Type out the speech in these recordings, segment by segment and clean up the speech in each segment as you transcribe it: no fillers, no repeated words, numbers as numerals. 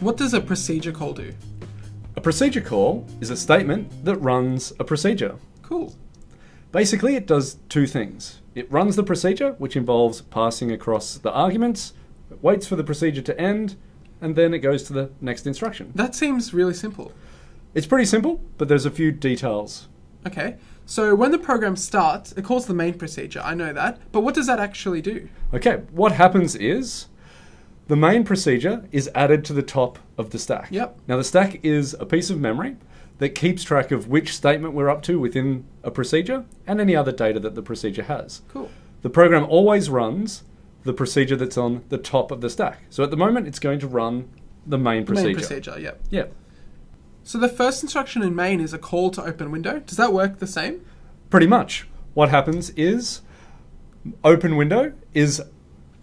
What does a procedure call do? A procedure call is a statement that runs a procedure. Cool. Basically, it does two things. It runs the procedure, which involves passing across the arguments, it waits for the procedure to end, and then it goes to the next instruction. That seems really simple. It's pretty simple, but there's a few details. Okay, so when the program starts, it calls the main procedure, I know that, but what does that actually do? Okay, what happens is the main procedure is added to the top of the stack. Yep. Now the stack is a piece of memory that keeps track of which statement we're up to within a procedure and any other data that the procedure has. Cool. The program always runs the procedure that's on the top of the stack. So at the moment it's going to run the main procedure. Main procedure, yep. Yeah. So the first instruction in main is a call to open window. Does that work the same? Pretty much. What happens is open window is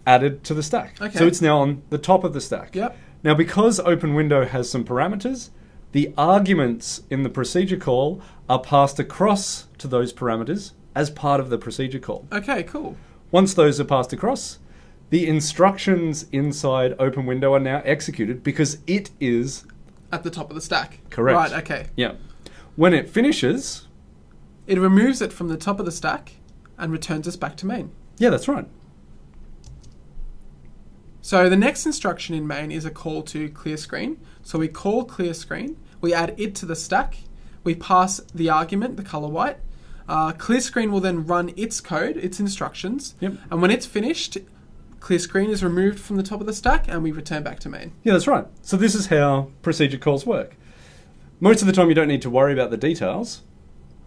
added to the stack. Okay. So it's now on the top of the stack. Yep. Now because open window has some parameters, the arguments in the procedure call are passed across to those parameters as part of the procedure call. Okay, cool. Once those are passed across, the instructions inside open window are now executed because it is at the top of the stack. Correct. Right, okay. Yeah. When it finishes, it removes it from the top of the stack and returns us back to main. Yeah, that's right. So the next instruction in main is a call to clear screen. So we call clear screen, we add it to the stack, we pass the argument, the color white. Clear screen will then run its code, its instructions. Yep. And when it's finished, clear screen is removed from the top of the stack and we return back to main. Yeah, that's right. So this is how procedure calls work. Most of the time you don't need to worry about the details,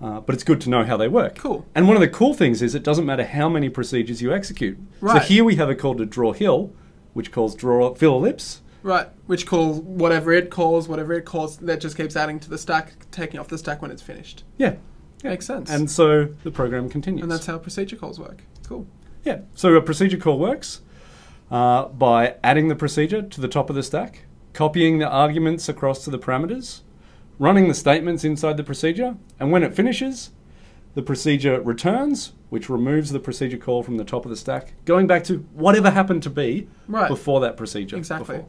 but it's good to know how they work. Cool. And one of the cool things is it doesn't matter how many procedures you execute. Right. So here we have a call to draw hill, which calls draw fill ellipse. Right, which calls whatever it calls, that just keeps adding to the stack, taking off the stack when it's finished. Yeah. Makes sense. And so the program continues. And that's how procedure calls work. Cool. Yeah, so a procedure call works by adding the procedure to the top of the stack, copying the arguments across to the parameters, running the statements inside the procedure, and when it finishes, the procedure returns, which removes the procedure call from the top of the stack, going back to whatever happened to be right before that procedure. Exactly.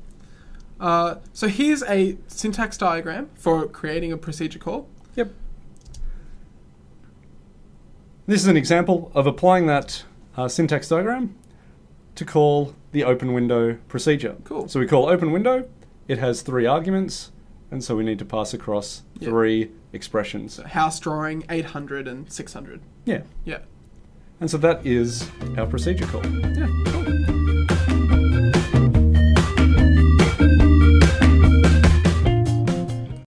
So here's a syntax diagram for creating a procedure call. Yep. This is an example of applying that syntax diagram to call the open window procedure. Cool. So we call open window, it has three arguments, and so we need to pass across three expressions. So house drawing, 800 and 600. Yeah. Yeah. And so that is our procedure call. Yeah, cool.